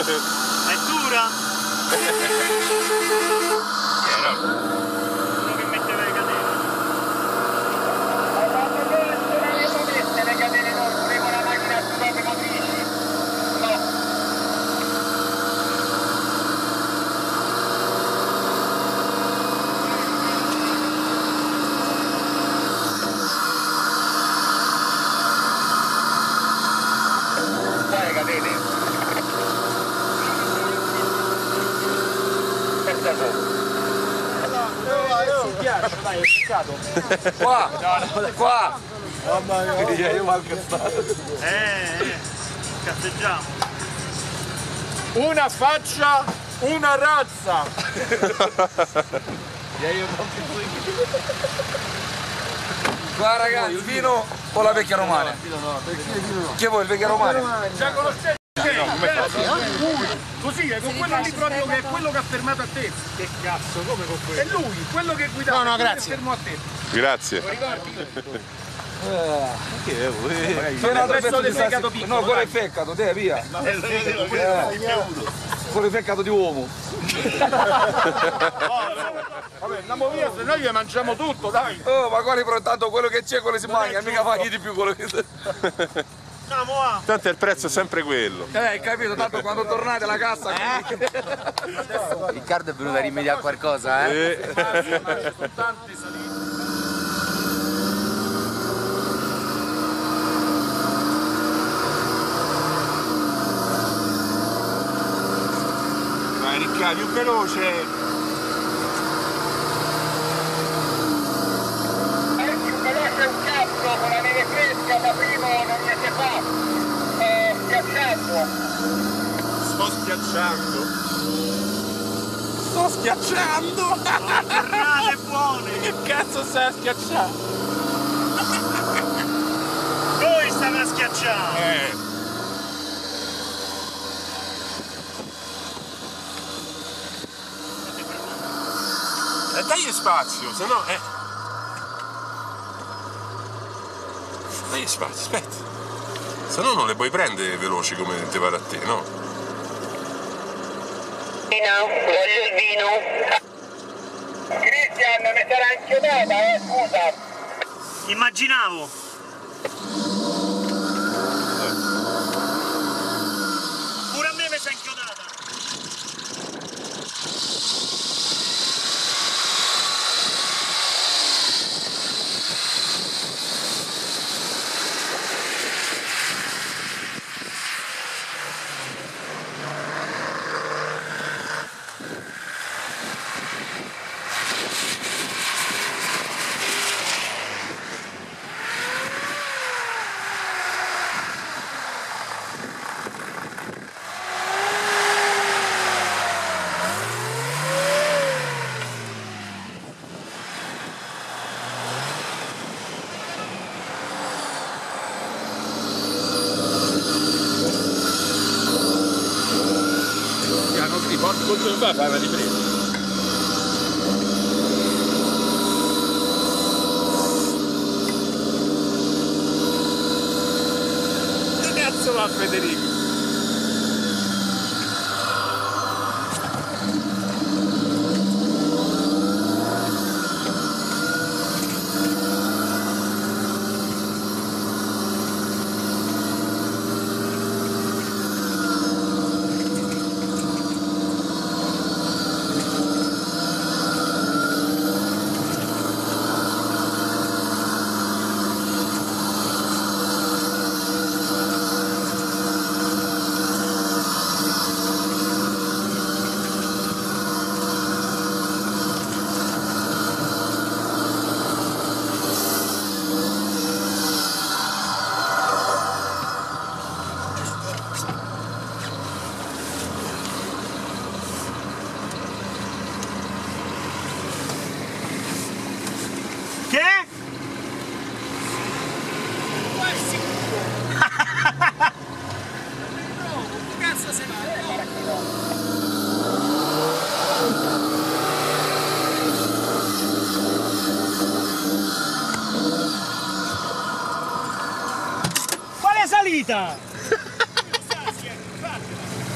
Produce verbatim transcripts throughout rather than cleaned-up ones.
È dura? Che era? Quello che metteva le catene. Ho fatto bene suonare le proteste, le catene non, volevo la macchina a due motrici. No. Quale catene? Dai, ho cercato qua, no, no, qua mamma mia, io mi ho cazzato. Eh, cazzeggiamo. Una faccia, una razza. Qua ragazzi, il vino o la vecchia romana? Chi vuoi, il vecchia romana? Già conoscete? No, come fa? Così è, con quello lì proprio che è quello che ha fermato a te. Che cazzo, come con quello? È lui, quello che guidava, no, no, grazie. Che fermò a te. Grazie. Lo ricordi? Che vuoi? Sono adesso del peccato piccolo. No, quello è peccato, te via. No, quello è bevuto. Quello è peccato di uomo. Vabbè, andiamo via, se noi mangiamo tutto, dai. Oh, ma quale però tanto quello che c'è, quello si mangia, mica paghi di più quello che... Tanto il prezzo è sempre quello. Eh, hai capito, tanto quando tornate alla cassa... Eh? Riccardo è venuto a rimediare a qualcosa, eh? eh. Vai Riccardo, più veloce! Da prima non niente fa, sto schiacciando. Sto schiacciando. Sto schiacciando! Oh, tornate buone! Che cazzo stai a schiacciare? Voi state a schiacciare! Eh. Eh, dagli spazio, se no... Eh. Dai spazio, aspetta, se no non le puoi prendere veloci come ti pare a te, no? Vino, voglio il vino. Cristian, mi sarà inchiodata, eh, scusa. Immaginavo. Pure a me mi sarà inchiodata. Vai, vai, vai, ripresa. Che cazzo va Federico?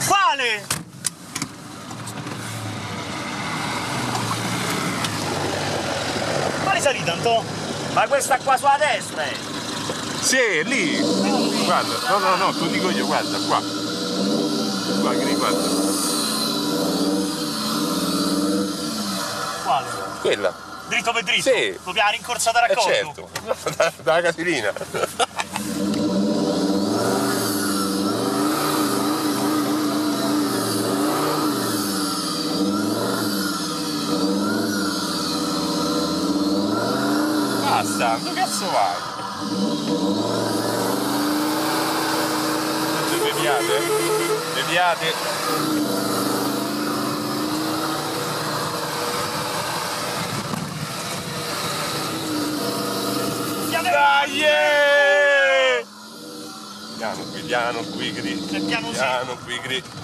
Quale Daniele! Ma risalita un po'? Ma questa qua sulla destra è? Sì, lì! Guarda, no, no, no, tu dico io, guarda, qua! Qua, che riguarda? Quale? Quella! Dritto per dritto? Sì! Dobbiamo rincorsare a raccolto! Eh certo! Dalla da casilina! Dove cazzo vai? Deviate, deviate. Dai! Yeah! Piano qui, piano qui, grito. Piano, piano qui, grito.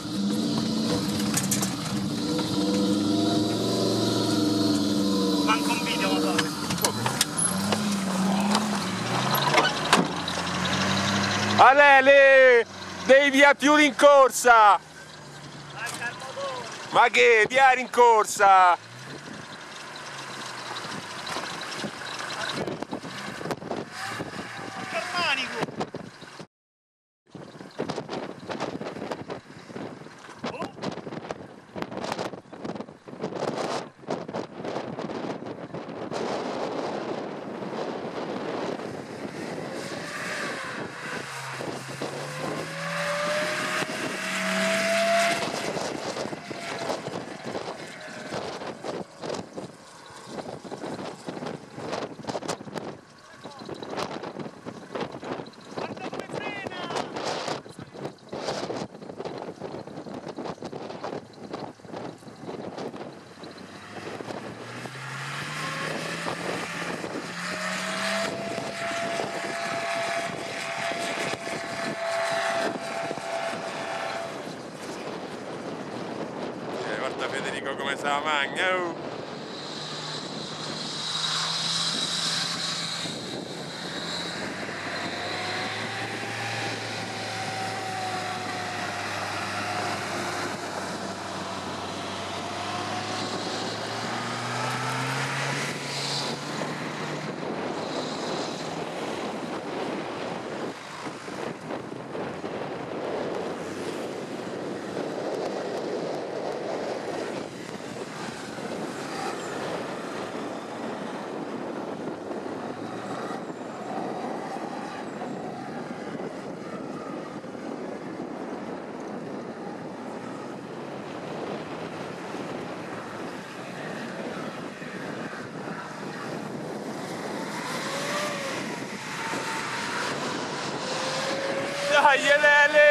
Alele, devi a più rincorsa! Ma che, via rincorsa! Come se la magna, oh. Dai, Lele!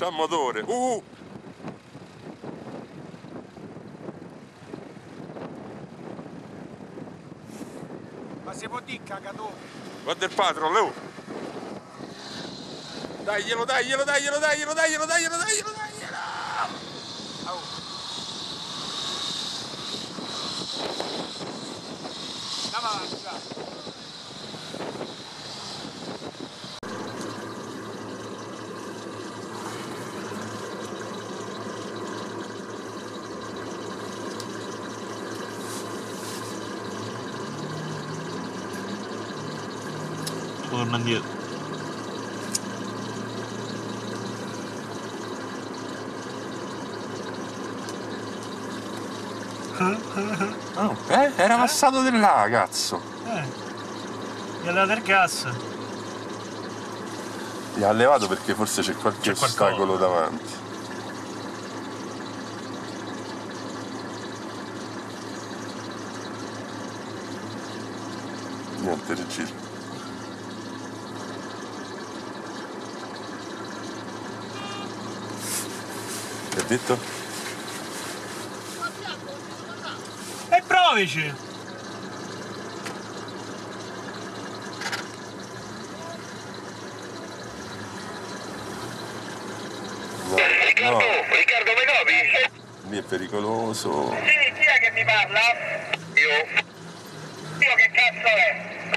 C'ha motore, uh! Ma si può dire cagatore? Guarda il patron, oh! Daglielo, daglielo, daglielo, daglielo, daglielo, daglielo, daglielo, daglielo! Au! Andiamo avanti, dai! Torna indietro. Oh, eh, era eh? passato di là, cazzo. Eh. Gli ha dato il gas. Li ha levato perché forse c'è qualche ostacolo davanti. Niente, rigiro. Che ha detto? E provici! No. Riccardo, mi copi? Lì è pericoloso. Sì, chi è che mi parla? Io. Io che cazzo è?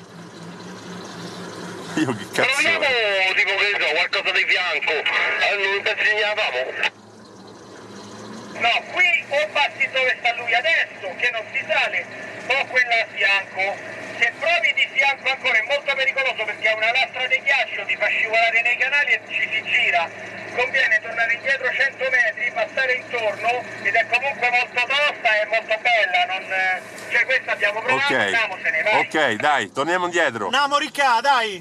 Io che cazzo Proviamo, è? Tipo che ne so, qualcosa di bianco. Allora, non pensi che ne avevamo? No, qui o passi dove sta lui adesso, che non si sale, o quella a fianco. Se provi di fianco ancora è molto pericoloso perché ha una lastra di ghiaccio, ti fa scivolare nei canali e ci si gira. Conviene tornare indietro cento metri, passare intorno, ed è comunque molto tosta e molto bella, non... cioè questa abbiamo provato, okay. Andiamocene, vai! Ok, dai, torniamo indietro! Andiamo Riccardo, dai!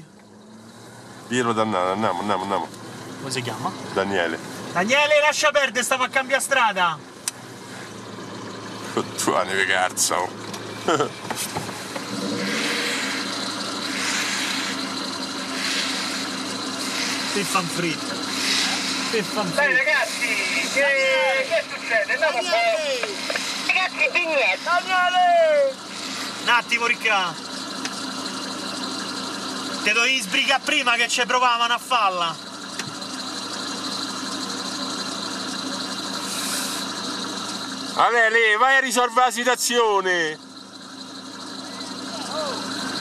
Dirlo dannato, andiamo, andiamo, andiamo! Come si chiama? Daniele! Daniele, lascia perdere, stavo a cambiare strada! Cottuane che cazzo! Ti fan fritta! Dai ragazzi, che, che succede? Andiamo un po'. Ragazzi, vignetto. Daniele! Un attimo, Ricca. Te dovevi sbrigare prima che ci provavano a falla. Daniele, vai a risolvere la situazione. Oh,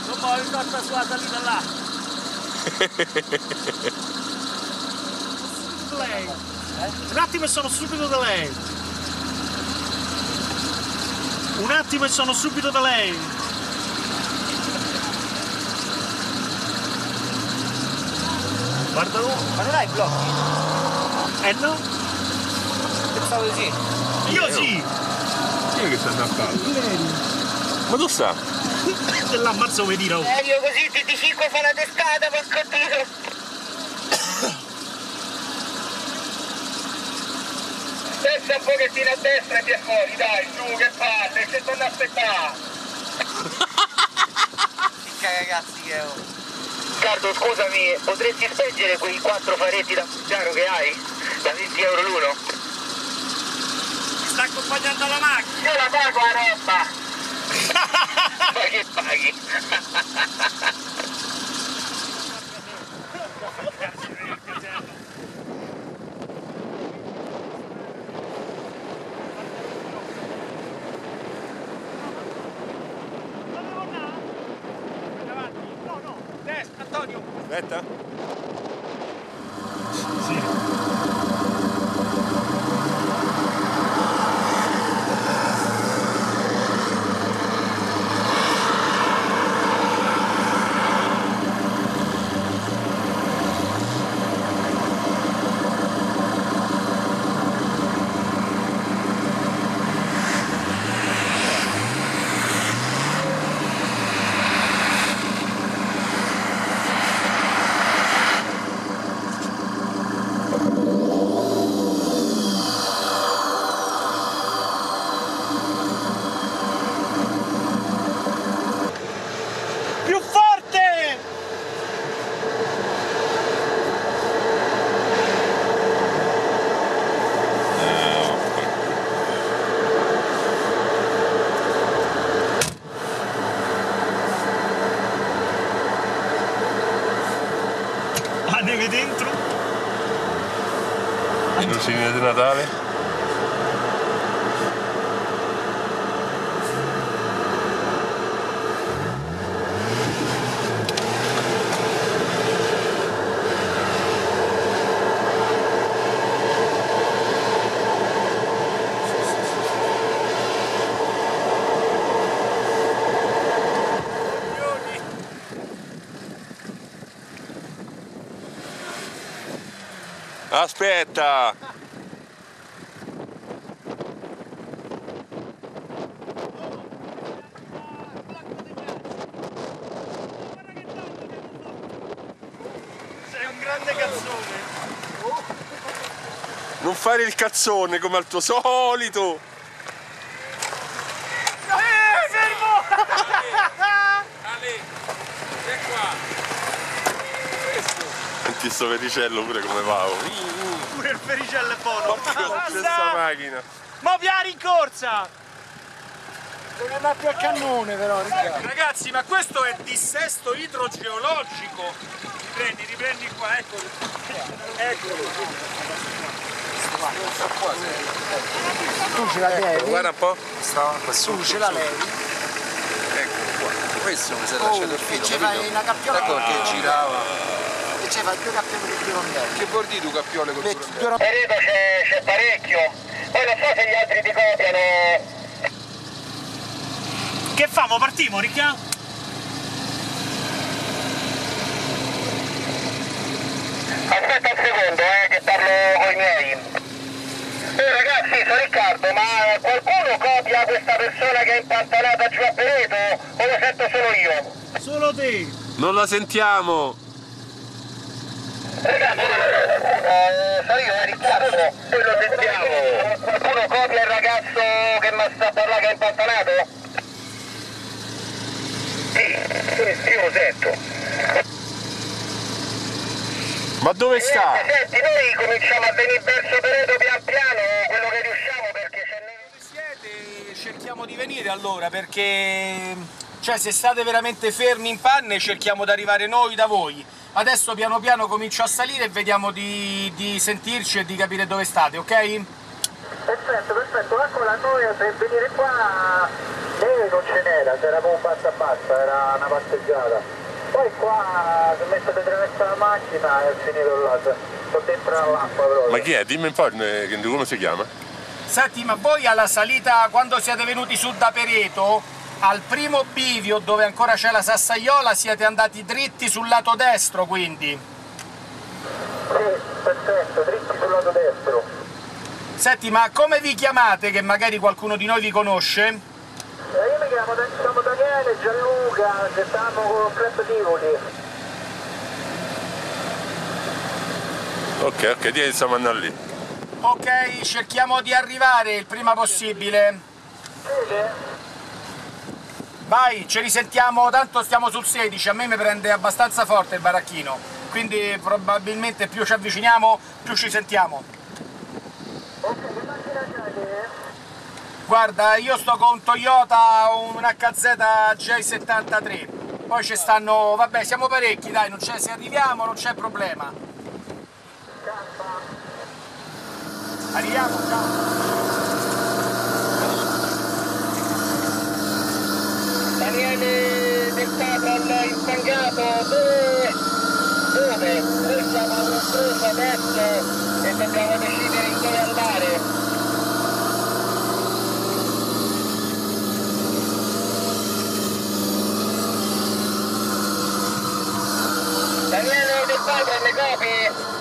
non mi ho risolta sulla salita là. Lei. Un attimo e sono subito da lei. Un attimo e sono subito da lei. Guardalo. Ma non hai blocchi? Eh no? Pensavo di sì. Io, Io sì. Io che stanno a farlo? Ma tu sa? E l'ammazzo mi dirò. Eh, io così ti dico fa la testata, porco Dio. Testa un pochettino a destra e ti è fuori, dai, giù, che palle, che torna a aspettare! Che ragazzi che ho! Riccardo, scusami, potresti spengere quei quattro faretti da chiaro che hai? Da venti euro l'uno? Mi sta accompagnando la macchina! Io la pago la roba! Ma che paghi? Aspetta. Sì. Lucine di Natale. Aspetta! Sei un grande grande cazzone. Non fare il cazzone come al tuo solito. No, eh, fermo! Ale, sei qua. Questo. Senti sto pericello pure come va. Pure il pericello è buono. Questa macchina. Mo' piari in corsa! Non va più a cannone però, Riccardo. Ragazzi, ma questo è dissesto idrogeologico. Riprendi, riprendi qua, eccolo. Eccolo. Tu ce la levi. Guarda un po'. Tu ce la levi. Eccolo qua. Questo mi si è lasciato il filo. E ce fai una cappiola. Ecco che girava. E ce fai due cappiole con due rondelli. Che vuol dire due cappiole con due rondelli? Pereto c'è parecchio. Poi non so se gli altri ti copiano. Che famo? Partiamo, Ricca? Aspetta un secondo, eh, che parlo con i miei. Eh, ragazzi, sono Riccardo, ma qualcuno copia questa persona che è impantanata giù a Pereto? O lo sento solo io? Solo te! Non la sentiamo! Ragazzi, eh, sono io, Riccardo, noi lo sentiamo! Qualcuno copia il ragazzo che mi sta a parlare che è impantanato? Sì, io lo sento. Ma dove eh, sta? Senti, noi cominciamo a venire verso Pereto pian piano, quello che riusciamo, perché c'è noi. Siete, cerchiamo di venire allora, perché cioè se state veramente fermi in panne cerchiamo di arrivare noi da voi. Adesso piano piano comincio a salire e vediamo di, di sentirci e di capire dove state, ok? Perfetto, perfetto, eccola noi per venire qua. Neve non ce n'era, c'era come un passo a passo, era una passeggiata. Poi qua si è messo di traverso la macchina e ho finito là, sono dentro all'acqua proprio. Ma chi è? Dimmi un po' come si chiama? Senti, ma voi alla salita, quando siete venuti su da Pereto, al primo bivio dove ancora c'è la sassaiola, siete andati dritti sul lato destro quindi? Sì, perfetto, dritti sul lato destro. Senti, ma come vi chiamate, che magari qualcuno di noi vi conosce? Io mi chiamo siamo Daniele, Gianluca, che stavamo con il club Tivoli. Ok, ok, ti stiamo andando lì. Ok, cerchiamo di arrivare il prima possibile. Vai, ci risentiamo, tanto stiamo sul sedici, a me mi prende abbastanza forte il baracchino, quindi probabilmente più ci avviciniamo, più ci sentiamo. Ok, che macchina c'è? Guarda, io sto con un Toyota, un H Z J settantatré, poi ci stanno, vabbè siamo parecchi dai, non c'è, se arriviamo non c'è problema. Arriviamo, ciao. Daniele del Capral infangato, dove? Dove siamo adesso adesso e dobbiamo decidere in dove andare. Daniele del Padre, le copie!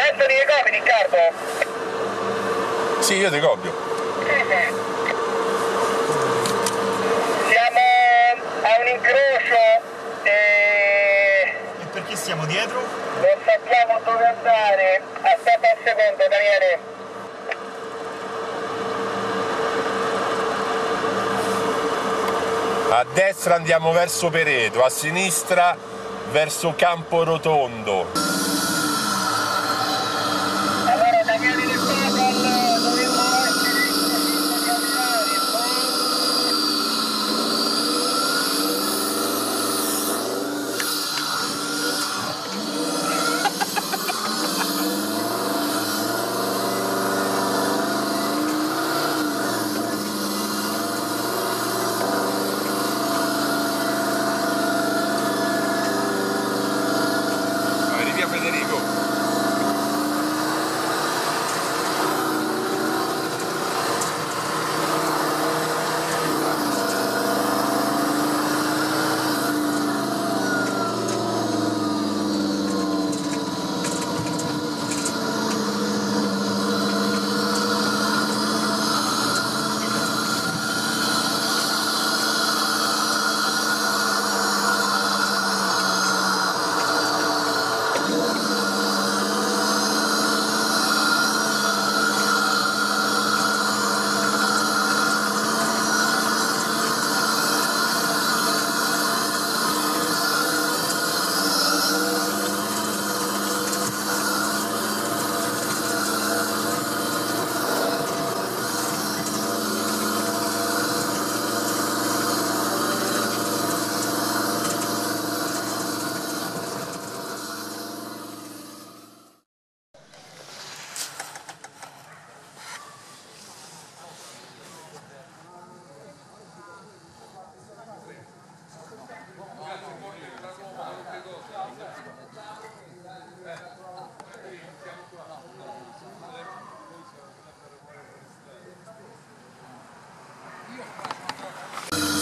Anthony, le copie Riccardo? Sì, io ti copio. Siamo a un incrocio e... E perché siamo dietro? Non sappiamo dove andare. Aspetta un secondo, Daniele. A destra andiamo verso Pereto, a sinistra verso Campo Rotondo. Allora Daniele del Padel dovremmo essere in Pereto,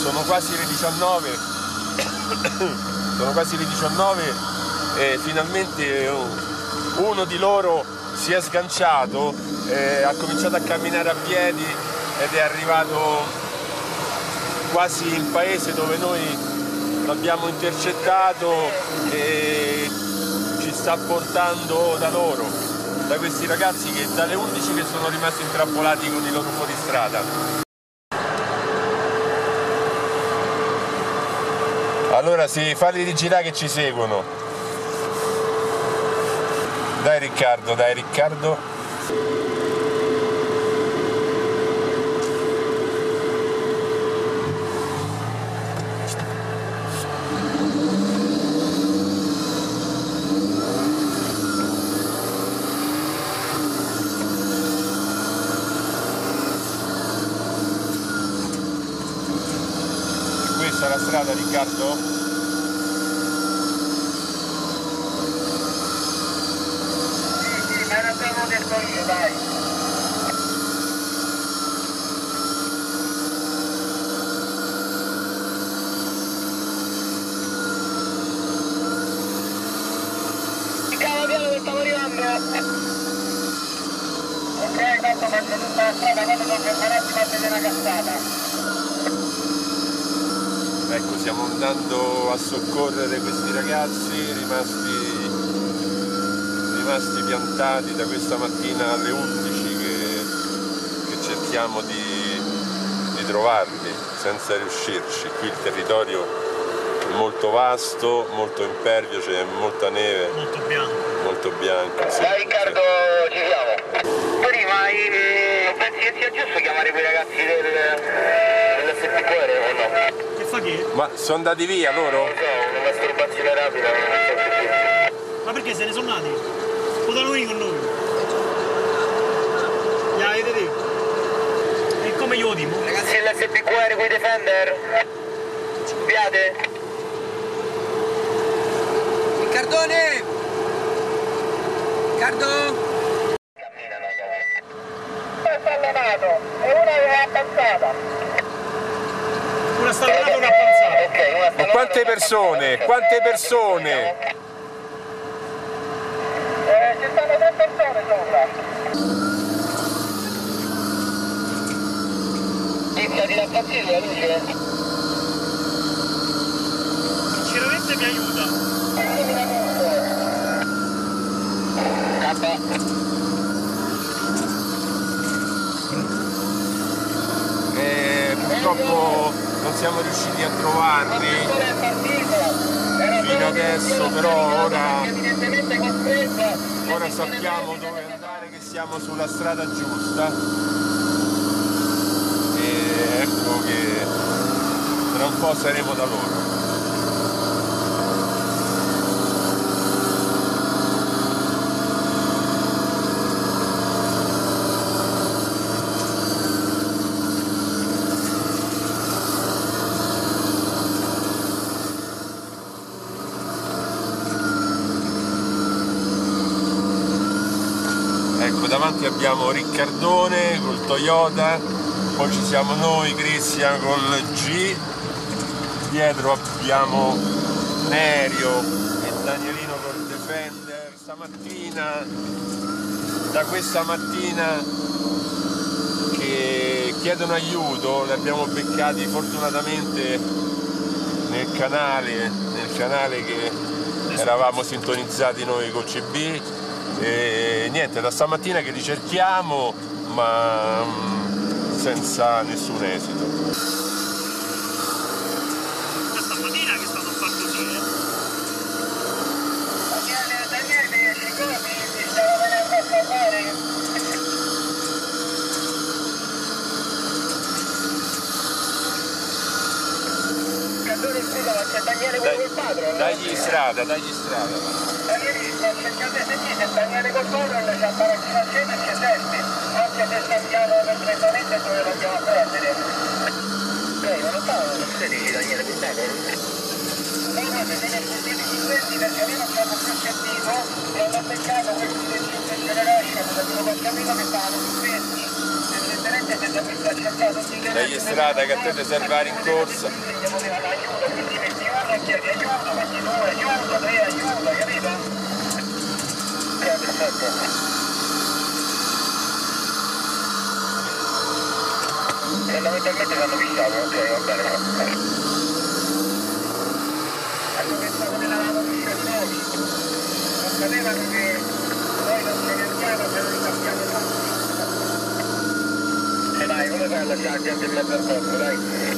sono quasi le diciannove, sono quasi le diciannove e finalmente uno di loro si è sganciato, eh, ha cominciato a camminare a piedi ed è arrivato quasi in paese dove noi l'abbiamo intercettato e ci sta portando da loro, da questi ragazzi che dalle undici che sono rimasti intrappolati con i loro fuoristrada. Allora sì, falli rigirare che ci seguono. Dai Riccardo, dai Riccardo. Questa è la strada Riccardo? Ecco, stiamo andando a soccorrere questi ragazzi rimasti, rimasti piantati da questa mattina alle undici che, che cerchiamo di, di trovarli senza riuscirci. Qui il territorio è molto vasto, molto impervio, c'è molta neve. Molto bianco. Molto bianco, sì. Dai Riccardo, ci siamo. Prima, in... pensi che sia giusto chiamare quei ragazzi del S P Q R o no? Ma sono andati via loro? No, una masturbazione rapida, non so. Ma perché se ne sono andati? Potevano venire con noi. Gli avete detto? E come gli odimo? Ragazzi, l'S P Q R qui Defender. Spiate. Riccardone! Riccardo! Camminano gli aventi. È salvato, e una è attaccata. Una stallonata e una panzata. Okay, una stallonata. Ma quante persone? Quante persone? Eh, ci stanno tre persone sopra. Inizia di raffazzire la luce. Sinceramente mi aiuta. K. Eh, purtroppo non siamo riusciti a trovarli fino adesso, però ora, ora sappiamo dove andare, che siamo sulla strada giusta e ecco che tra un po' saremo da loro. Davanti abbiamo Riccardone col Toyota, poi ci siamo noi, Cristian col G, dietro abbiamo Nerio e Danielino col Defender. Stamattina, da questa mattina che chiedono aiuto, li abbiamo beccati fortunatamente nel canale, nel canale che eravamo sintonizzati noi col C B. E niente, da stamattina che li cerchiamo, ma senza nessun esito. Da stamattina che stanno fatto così, eh? Daniele, Daniele, siccome mi stava venendo a salvare. Cantone, scusa, ma c'è Daniele con il padre? Dagli strada, dagli strada. Daniele col control ci ha parato insieme e ci è testi, anche se sta chiaro perfettamente dove lo andiamo a prendere. Ok, ma non stavo, non si dice Daniele, mi stai con? Allora, se siete sentiti di questi, perché almeno ci hanno più sentito, e hanno beccato questi del cinque generation, perché non ho capito che stavano più questi, evidentemente dagli strada che potete salvare in corsa. Chiedi aiuto, facci due, aiuto, tre, aiuto, capito? Chiedi sette. Fondamentalmente l'hanno fissato, ok, va bene, va bene. Hanno pensato che l'avevamo fissato noi. Non sapevano che noi non ci rientriamo se non ricambiamo tanto. E dai, come fai a lasciare gente in mezzo al corpo, dai?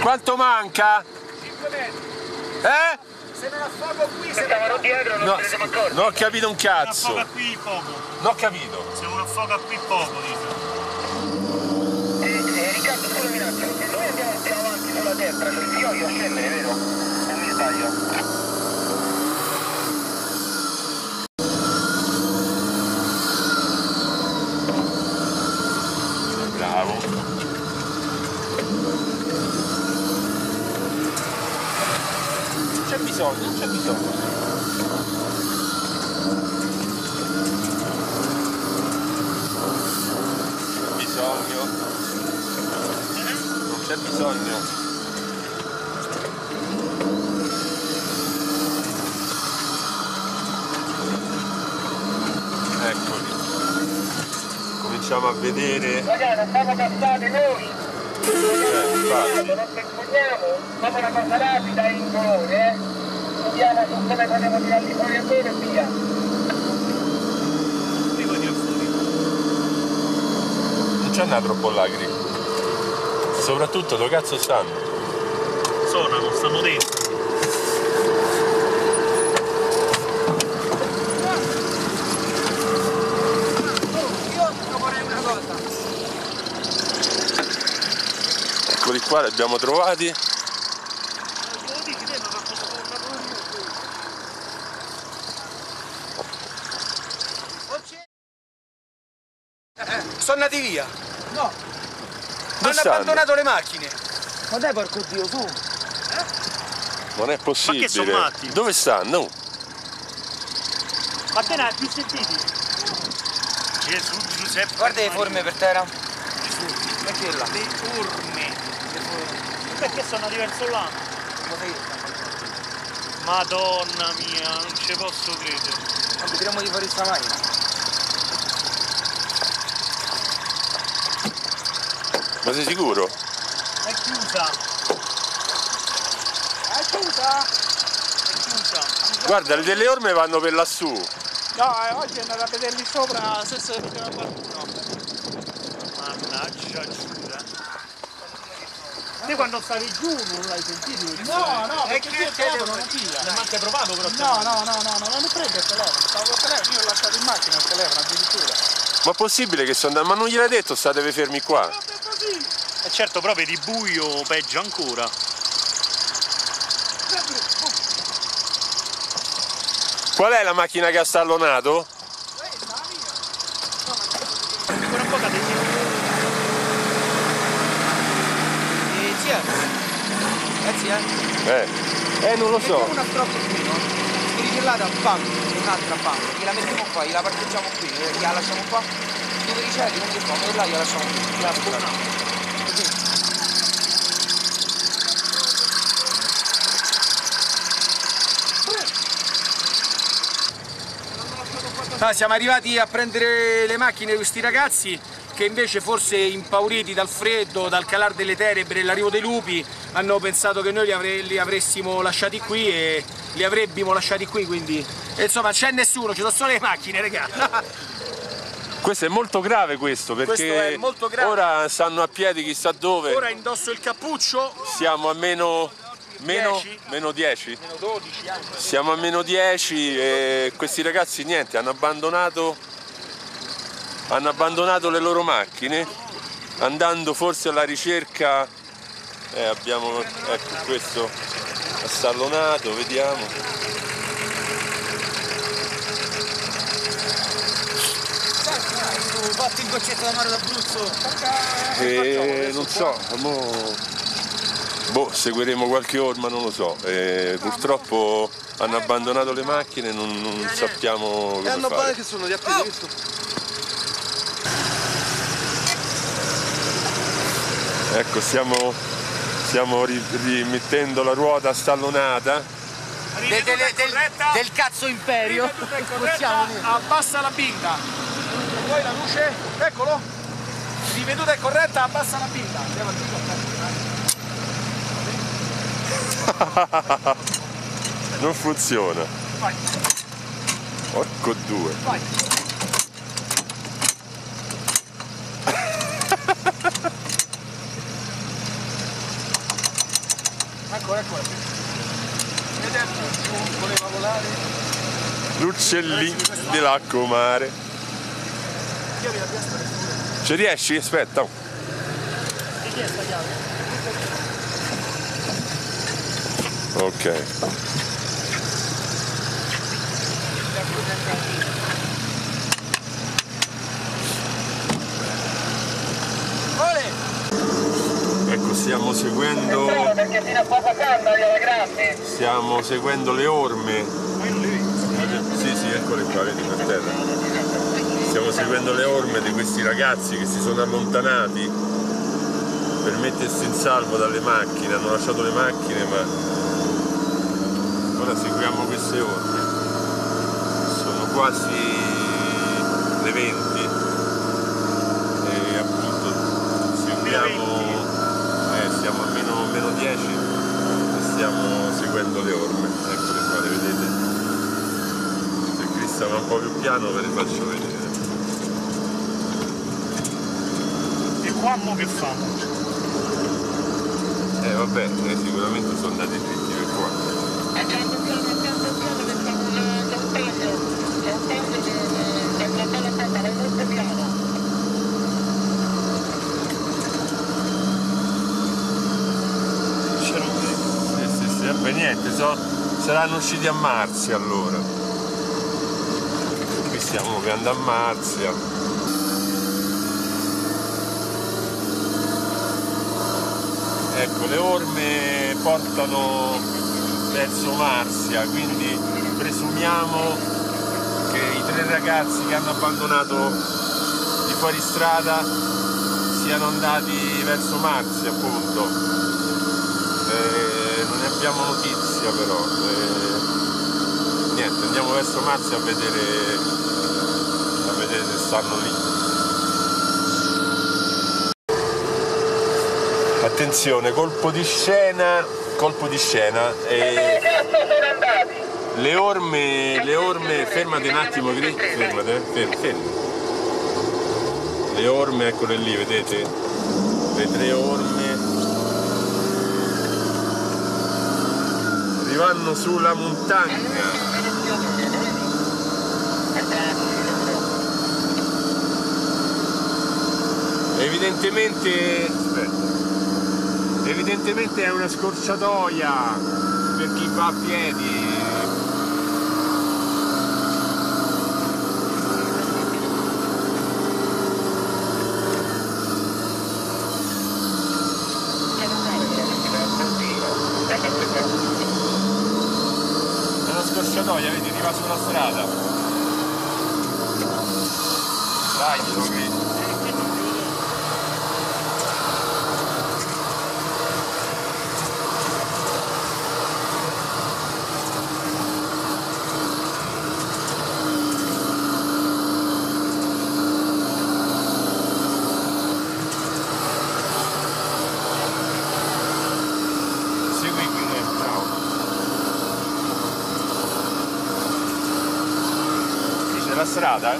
Quanto manca? cinque metri. Eh? Se me la fuoco qui, se stavano dietro non ci siamo accorti. Non ho capito un cazzo. Se me la fuoca qui poco. Non ho capito. Se me la fuoca qui poco, dico. Eh, eh, Riccardo, scusami un attimo, se noi andiamo più avanti sulla destra, c'è il fioio a scendere, vero? Non mi sbaglio. Non c'è bisogno. C'è bisogno. Non c'è bisogno. Eccoli. Cominciamo a vedere. Ragazzi, non siamo passati noi. Eh, non impugniamo, facciamo una cosa rapida in colore, eh. Andiamo su come potremmo tirarli fuori a bene e via. Non c'è una troppo lagri. Soprattutto dove cazzo stanno? Sono, stanno dentro. Io ti proporrei una cosa. Eccoli qua, li abbiamo trovati. Sono andati via. No. Dove hanno stanno? Abbandonato le macchine. Ma dai, porco Dio, su. Eh? Non è possibile. Ma che sono matti? Dove stanno? Ma te ne hai più sentiti? Gesù, Giuseppe. Guarda le forme per terra. Gesù. Perché là? Le forme. Perché sono diverso là? Madonna mia, non ci posso credere. Ma vedremo di fare sta macchina. Ma sei sicuro? È chiusa! È chiusa! È chiusa! Guarda, le orme vanno per lassù! No, eh, oggi è andata a vederli sopra se si vedeva qualcuno! Mannaggia giura! Te quando stavi giù non l'hai sentito? No, no, perché io il telefono non tira! Non manca provato però! No, no, no, no, no, non mi prende il telefono! Stavo col telefono, io l'ho lasciato in macchina il telefono addirittura! Ma possibile che sono andati? Ma non gliel'hai detto, statevi fermi qua! E certo, proprio di buio peggio ancora. Qual è la macchina che ha stallonato? Questa, la mia. Ancora un po' cadente. Eh sì, eh. Eh, eh non lo so. Mettiamo una stroffa qui, no? Scrivellata, pam, un'altra pam. Gliela mettiamo qua, gliela parcheggiamo qui, gliela lasciamo qua. Dove riceve, non si fa, quella gliela lasciamo qui. Gliela lasciamo. No, siamo arrivati a prendere le macchine di questi ragazzi che invece, forse impauriti dal freddo, dal calar delle tenebre e l'arrivo dei lupi, hanno pensato che noi li, avre li avressimo lasciati qui e li avrebbimo lasciati qui, quindi e, insomma, c'è nessuno, ci sono solo le macchine, raga. Questo è molto grave, questo, perché questo è molto grave. Ora stanno a piedi chissà dove. Ora indosso il cappuccio. Siamo a meno... Meno, meno dieci? Meno dodici anni. Siamo a meno dieci e questi ragazzi niente, hanno abbandonato, hanno abbandonato le loro macchine, andando forse alla ricerca, eh, abbiamo, ecco questo stallonato, vediamo. Fatti il goccetto d'amaro d'Abruzzo. Eh, non so, mo... Boh, seguiremo qualche orma, non lo so. Eh, purtroppo hanno abbandonato le macchine, non, non sappiamo cosa hanno fare. Che sono di appena visto. Ecco, stiamo, stiamo rimettendo la ruota stallonata. Del, del, del, del cazzo imperio. Corretta, abbassa la pinta. Poi la luce, eccolo. Riveduta è corretta, abbassa la pinta. Andiamo a non funziona. Vai. Porco due. Vai. Ancora, ancora. Vedete, voleva volare. L'uccellino di lacco mare. Ci riesci? Aspetta. E chi è sta chiave? Ok. Ecco, stiamo seguendo stiamo seguendo le orme. Sì, sì, eccole qua, vedi, per terra. Stiamo seguendo le orme di questi ragazzi che si sono allontanati per mettersi in salvo dalle macchine. Hanno lasciato le macchine, ma ora seguiamo queste orme, sono quasi le venti e appunto seguiamo, eh, siamo a meno, meno dieci e stiamo seguendo le orme, eccole qua, le vedete? Se qui stava un po' più piano ve le faccio vedere. E qua mo che fa? Eh vabbè, sicuramente sono andati dritti per qua. Beh, niente, so, saranno usciti a Marsia allora. Qui stiamo muovendo a Marsia. Ecco, le orme portano verso Marsia, quindi presumiamo che i tre ragazzi che hanno abbandonato di fuoristrada siano andati verso Marsia, appunto. Eh, abbiamo notizia però, eh, niente, andiamo verso Marsia a vedere, a vedere se stanno lì. Attenzione, colpo di scena, colpo di scena. Eh, le orme, le orme, fermate un attimo, fermate, fermate, fermate. Le orme, eccole lì, vedete? Le tre orme vanno sulla montagna. Evidentemente, aspetta, evidentemente è una scorciatoia per chi va a piedi. sette tre. È una scorciatoia, vedi, arriva su una strada. Dai, mi sono strada, eh?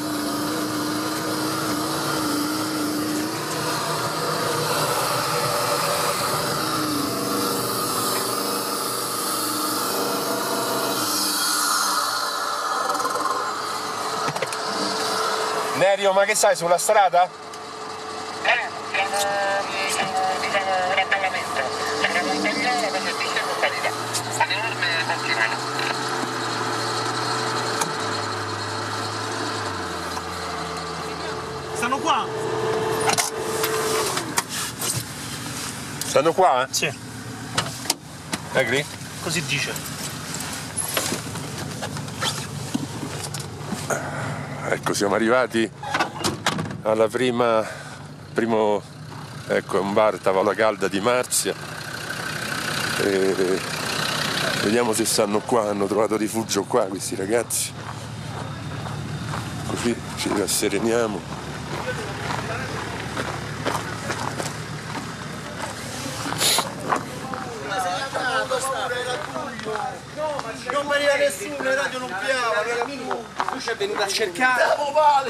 Nerio, ma che sai sulla strada? Eh, siamo diciamo rapidamente perché non tagliare per le piste con salita all'enorme continuano. Stanno qua! Stanno qua, eh? Sì. Agri? Così dice. Ecco, siamo arrivati alla prima... primo... ecco, è un bar, tavola calda di Marsia. E vediamo se stanno qua, hanno trovato rifugio qua questi ragazzi. Così ci rassereniamo. Non veniva nessuno, la radio non piava, era minimo. Tu ci è venuto a cercare.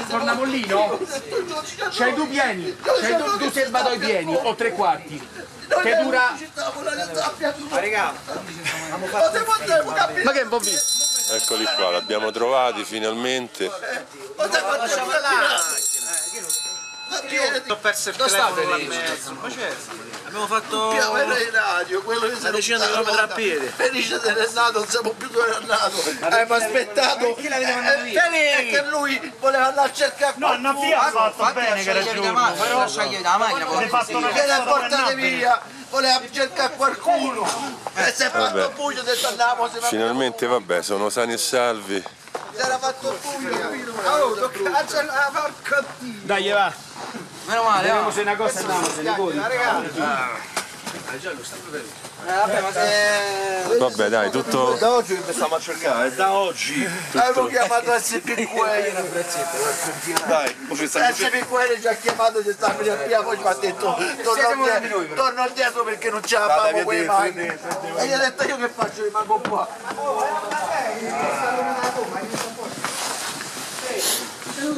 Torniamo lì, no? C'hai due pieni, c'hai due, due serbatoi pieni o tre quarti. Che dura. Ma regà, ma che è un po' più. Eccoli qua, l'abbiamo trovati finalmente. Ma te facciamo la perso il telefono a mezzo. Ma certo. Abbiamo fatto radio, quello che una decina di chilometri a piedi. Felice se ne è nato, non siamo più dove è nato. Abbiamo aspettato. Perché l'avete mandato via? Perché lui voleva andare a cercare qualcuno. No, non vi ha fatto bene che ragione. Però lasciagli la macchina, viene a portare via. Voleva cercare qualcuno. E si è fatto buio, adesso andavamo. Finalmente, vabbè, sono sani e salvi. Si era fatto buio. Allora, caccia la porca. Dai, va. Meno male, vediamo se una cosa andiamo, se ne godi. Vabbè dai, tutto... Da oggi che stiamo a cercare, da oggi. Avevo chiamato S P Q R. Dai, S P Q R ci ha chiamato, ci sta via, poi ci ha detto torno indietro perché non ce la fanno quei mani. E gli ho detto io che faccio, rimango qua.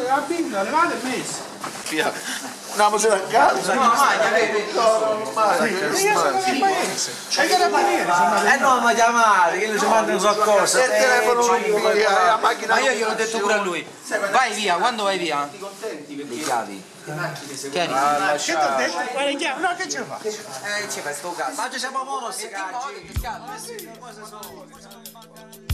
La pinna, levate e messa. Via. Andiamo se la casa. No, maglia, vedi? No, maglia. Io sono nel paese. C'è che la maniera? Eh no, ma chiamate, che lui ci manda non so cosa. Il telefono non via, la macchina. Ma io glielo ho detto pure a lui. Vai via, quando vai via? Ti contenti perché li chiavi? Le macchine seguono. Ah, che t'ho detto? Guarda, chiamo. No, che ce lo fa? Eh, che ce fa sto cazzo? Ma ci siamo morti, che cazzo? Ma sì, le cose sono...